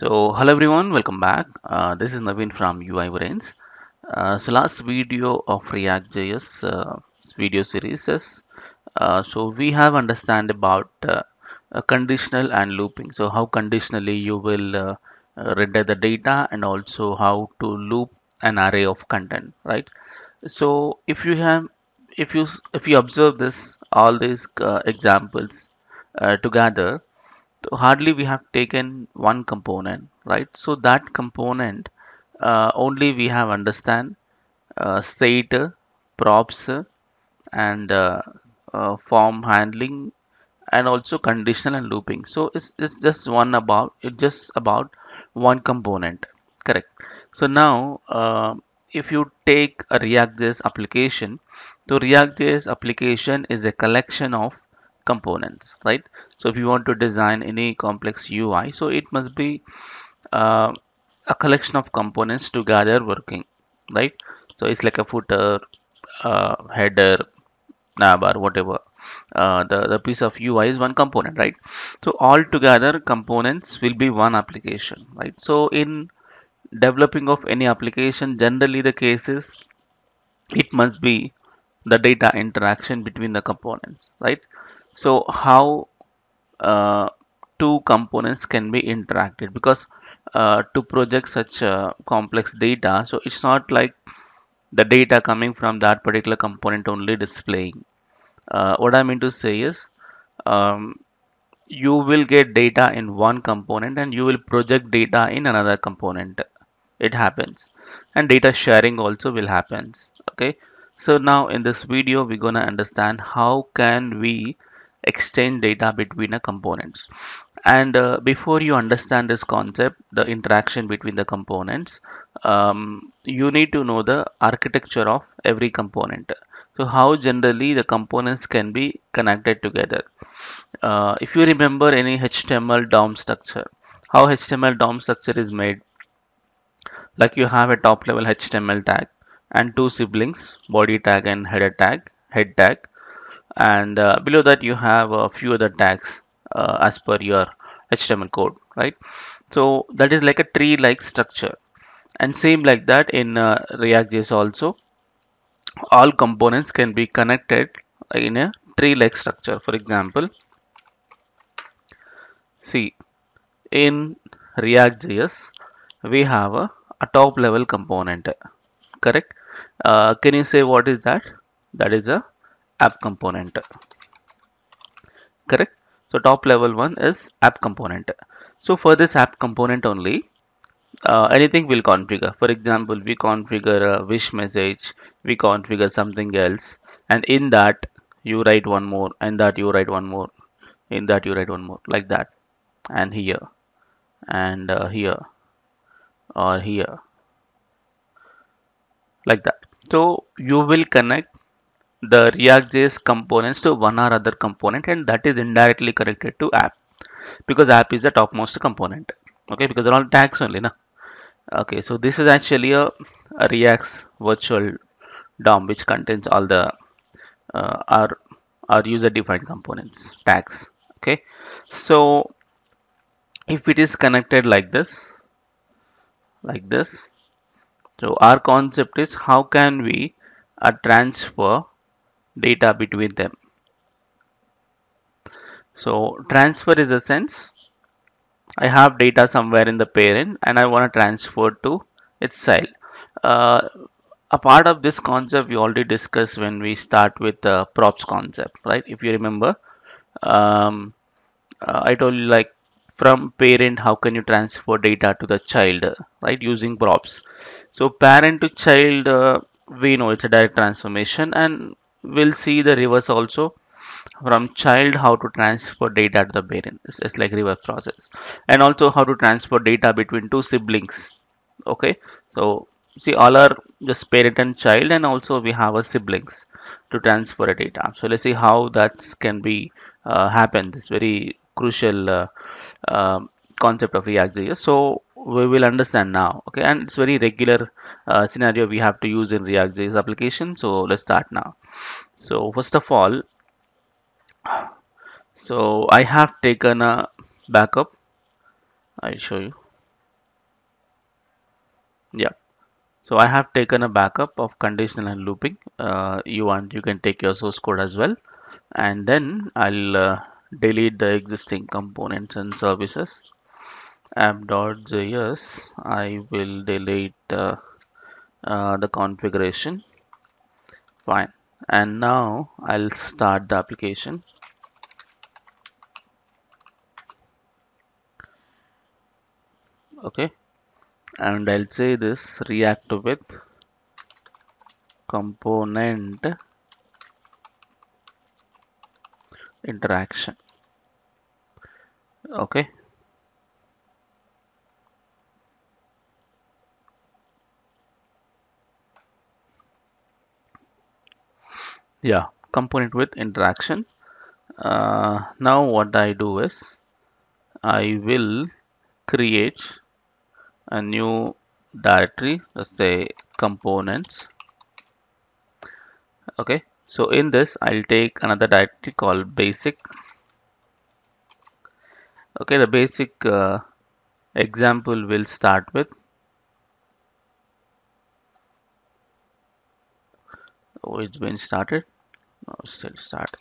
So hello everyone, welcome back. This is Naveen from UI Brains. So last video of React JS video series is so we have understand about conditional and looping. So how conditionally you will render the data and also how to loop an array of content, right? So if you observe this all these examples together, hardly we have taken one component, right? So that component only we have understand state, props, and form handling, and also conditional and looping. So it's just one about it, just about one component, correct? So now if you take a React.js application, so React.js application is a collection of components, right? So if you want to design any complex UI, so it must be a collection of components together working, right? So it's like a footer, header, navbar, whatever. The piece of UI is one component, right? So all together components will be one application, right? So in developing of any application, generally the case is it must be the data interaction between the components, right? So how two components can be interacted, because to project such complex data, so it's not like the data coming from that particular component only displaying. What I mean to say is you will get data in one component and you will project data in another component. It happens, and data sharing also will happen. Okay, so now in this video we're gonna understand how can we exchange data between the components. And before you understand this concept, the interaction between the components, you need to know the architecture of every component. So how generally the components can be connected together. If you remember any HTML DOM structure, how HTML DOM structure is made, like you have a top level HTML tag and two siblings, body tag and header tag, head tag. And below that you have a few other tags as per your HTML code, right? So that is like a tree like structure, and same like that in React.js also. All components can be connected in a tree like structure. For example, see in React.js we have a top level component, correct? Can you say what is that? That is a app component, correct? So top level one is app component. So for this app component only, anything will configure. For example, we configure a wish message, we configure something else, and in that you write one more, and that you write one more, in that you write one more, like that, and here, and here, or here, like that. So you will connect the React.js components to one or other component, and that is indirectly connected to app, because app is the topmost component. Okay, because they're all tags only, na? Okay, so this is actually a React's virtual DOM, which contains all the our user-defined components, tags. Okay, so if it is connected like this, so our concept is how can we transfer data between them. So transfer is a sense I have data somewhere in the parent and I want to transfer to its child. A part of this concept we already discussed when we start with the props concept, right? If you remember, I told you, like, from parent how can you transfer data to the child, right, using props. So parent to child, we know it's a direct transformation, and we'll see the reverse also, from child how to transfer data to the parent. It's like reverse process, and also how to transfer data between two siblings. Okay, so see, all are just parent and child, and also we have a siblings to transfer a data. So let's see how that can be happen. This very crucial concept of React.js. So we will understand now. Okay, and it's very regular scenario we have to use in React.js application. So let's start now. So first of all, so I have taken a backup. I'll show you. Yeah, so I have taken a backup of conditional and looping. You can take your source code as well, and then I'll delete the existing components and services. App.js, I will delete the configuration. Fine, and now I'll start the application. Okay, and I'll say this react with component interaction. Okay, yeah, component with interaction. Now what I do is I will create a new directory, let's say components. Okay, so in this I'll take another directory called basic. Okay, the basic example will start with it's been started. No, it's still starting.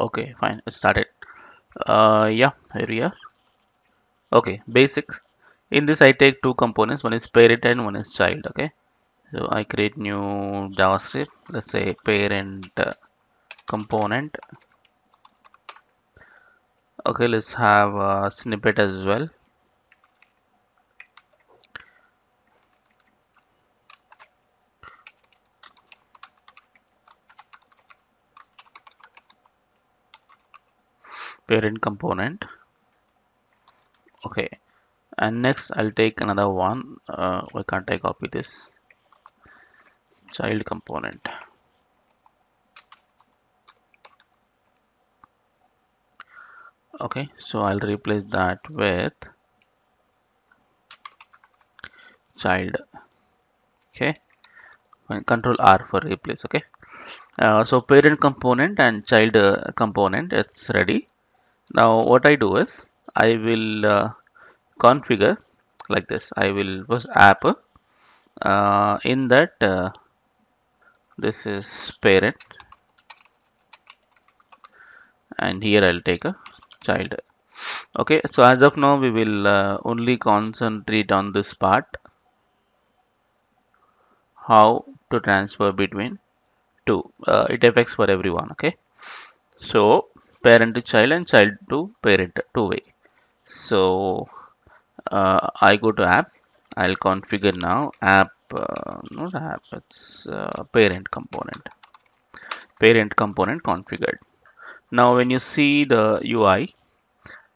Okay, fine, it started. Yeah, here we are. Okay, basics. In this I take two components, one is parent and one is child. Okay, so I create new JavaScript, let's say parent component. Okay, let's have a snippet as well. Parent component. Okay, and next I'll take another one. Why can't I copy this? Child component. Okay, so I'll replace that with child. Okay, and Control R for replace. Okay, so parent component and child component, it's ready. Now what I do is I will configure like this. I will was app in that this is parent, and here I'll take a child. Okay, so as of now we will only concentrate on this part, how to transfer between two. It affects for everyone. Okay, so parent to child and child to parent, two-way. So I go to app. I'll configure now app, not app, it's parent component. Parent component configured. Now when you see the UI,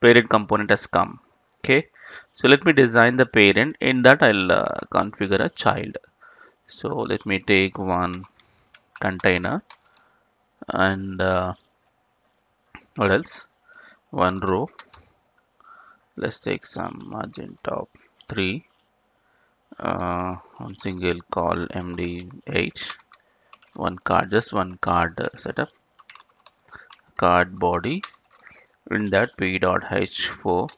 parent component has come. Okay, so let me design the parent. In that I'll configure a child. So let me take one container and what else? One row. Let's take some margin top 3. One single call MDH. One card, just one card setup. Card body. In that p.h4.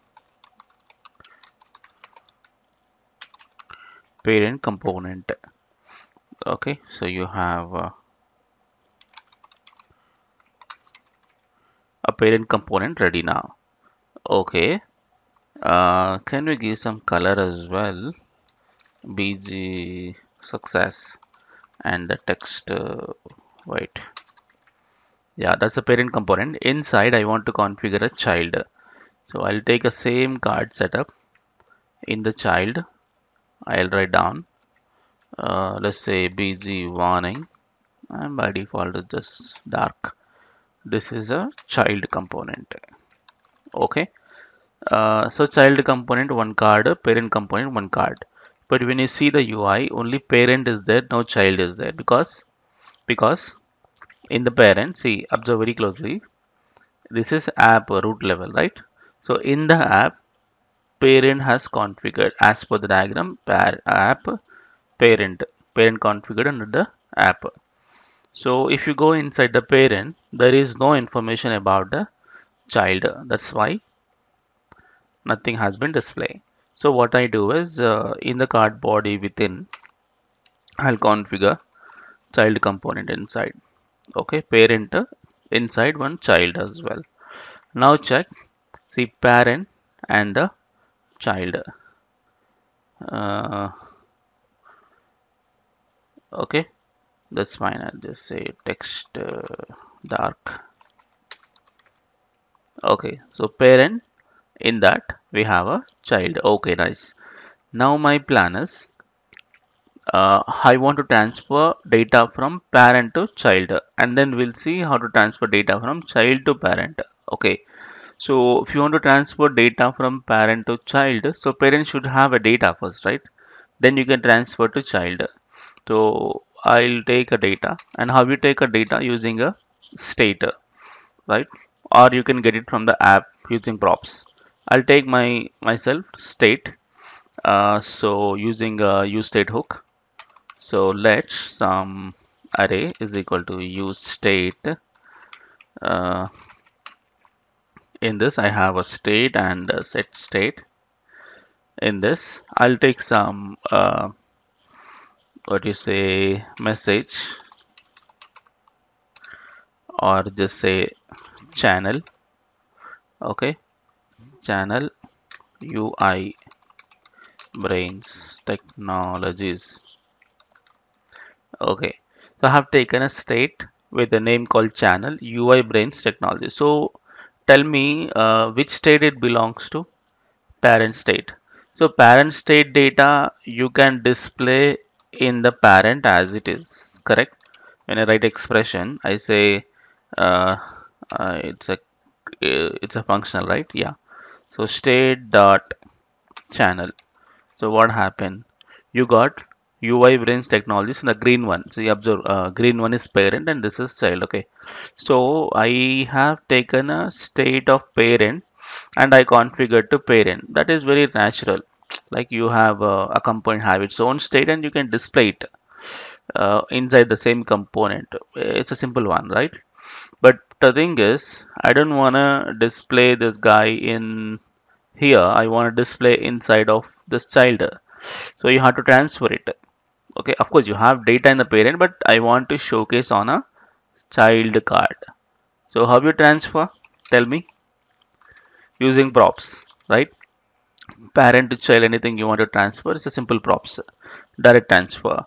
Parent component. Okay, so you have a parent component ready now. Okay, can we give some color as well? BG success and the text white. Yeah, that's a parent component. Inside I want to configure a child, so I'll take a same card setup. In the child I'll write down let's say BG warning, and by default it's just dark. This is a child component. Okay, so child component one card, parent component one card. But when you see the UI, only parent is there, no child is there, because in the parent, see, observe very closely, this is app root level, right? So in the app parent has configured as per the diagram, app parent configured under the app. So if you go inside the parent, there is no information about the child. That's why nothing has been displayed. So what I do is in the card body within, I'll configure child component inside. Okay, parent inside one child as well. Now check, see parent and the child. Okay, that's fine. I'll just say text dark. Okay, so parent, in that we have a child. Okay, nice. Now my plan is I want to transfer data from parent to child, and then we'll see how to transfer data from child to parent. Okay, so if you want to transfer data from parent to child, so parent should have a data first, right? Then you can transfer to child. So I'll take a data, and how you take a data, using a state, right? Or you can get it from the app using props. I'll take myself state, so using a useState hook. So let some array is equal to useState. In this I have a state and a set state. In this I'll take some what you say, message, or just say channel. Okay, channel UI Brains Technologies. Okay, so I have taken a state with a name called channel UI Brains Technologies. So tell me which state it belongs to. Parent state. So parent state data you can display in the parent as it is, correct? When I write expression, I say it's a functional, right? Yeah. So state dot channel. So what happened? You got UI Brains Technologies in the green one. So you observe green one is parent and this is child. Okay. So I have taken a state of parent and I configured to parent. That is very natural. Like you have a component have its own state and you can display it inside the same component. It's a simple one, right? But the thing is, I don't want to display this guy in here. I want to display inside of this child. So you have to transfer it. Okay, of course you have data in the parent, but I want to showcase on a child card. So how you transfer? Tell me. Using props, right? Parent to child, anything you want to transfer, it's a simple props, direct transfer.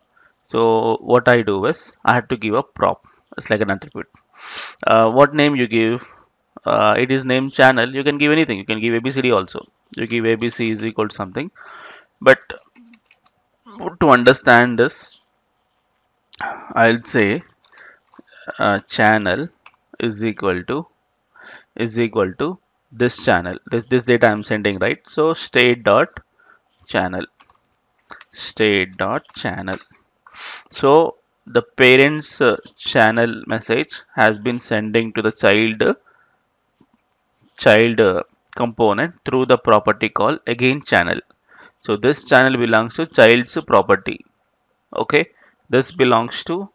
So what I do is I have to give a prop. It's like an attribute. What name you give? It is named channel. You can give anything. You can give ABCD also. You give ABC is equal to something. But to understand this, I'll say channel is equal to this channel, this data I'm sending, right? So state dot channel. So the parent's channel message has been sending to the child component through the property called again channel. So this channel belongs to child's property. Okay, this belongs to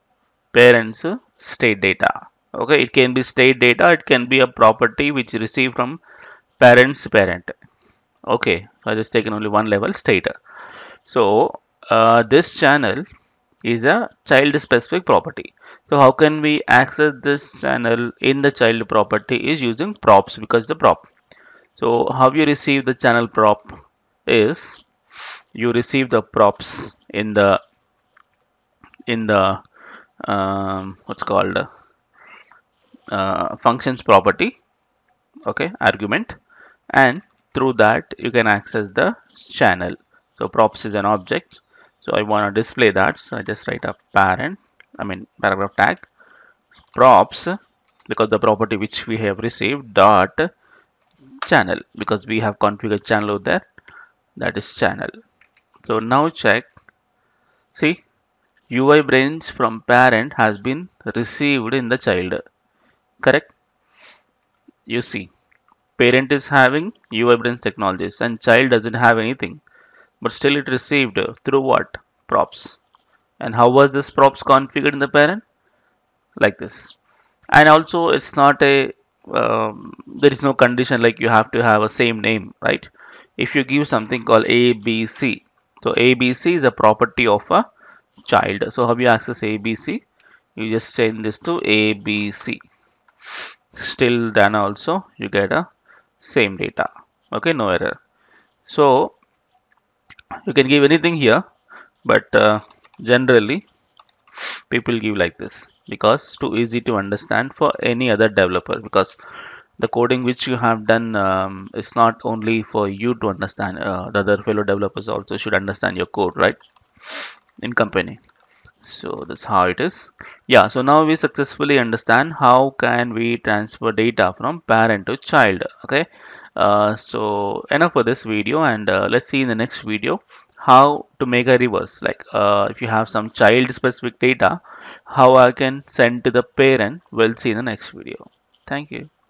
parent's state data. Okay, it can be state data, it can be a property which you receive from parent's parent. Okay, so I just taken only one level, state. So this channel is a child specific property. So how can we access this channel in the child property is using props, because the prop. So how you receive the channel prop is you receive the props in the what's called functions property, okay, argument, and through that you can access the channel. So props is an object, so I want to display that. So I just write a paragraph tag props, because the property which we have received, dot channel, because we have configured channel over there, that is channel. So now check, see, UI Brains from parent has been received in the child. Correct. You see, parent is having UiBrains Technologies and child doesn't have anything, but still it received through what? Props. And how was this props configured in the parent? Like this. And also it's not a there is no condition like you have to have a same name, right? If you give something called ABC, so ABC is a property of a child. So how do you access ABC? You just change this to ABC. Still then also you get a same data. Okay, no error. So you can give anything here, but generally people give like this because it's too easy to understand for any other developer, because the coding which you have done is not only for you to understand, the other fellow developers also should understand your code, right, in company. So that's how it is. Yeah, so now we successfully understand how can we transfer data from parent to child. Okay, so enough for this video, and let's see in the next video how to make a reverse, like if you have some child specific data, how I can send to the parent. We'll see in the next video. Thank you.